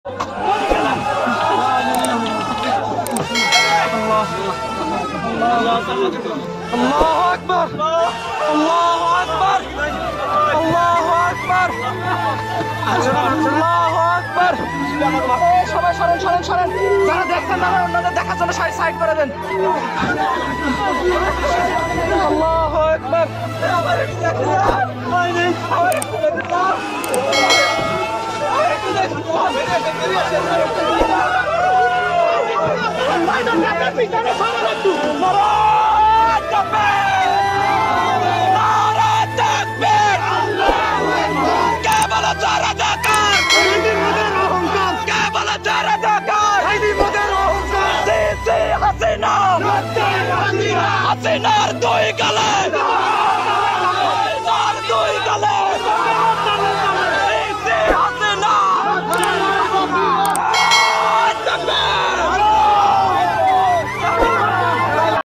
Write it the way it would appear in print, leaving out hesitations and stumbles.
الله أكبر الله أكبر الله أكبر الله أكبر شباب شباب شباب شباب যারা দেখছেন তারা অন্যদের দেখার জন্য সাইড করে দেন الله أكبر حسينا حسينا حسينا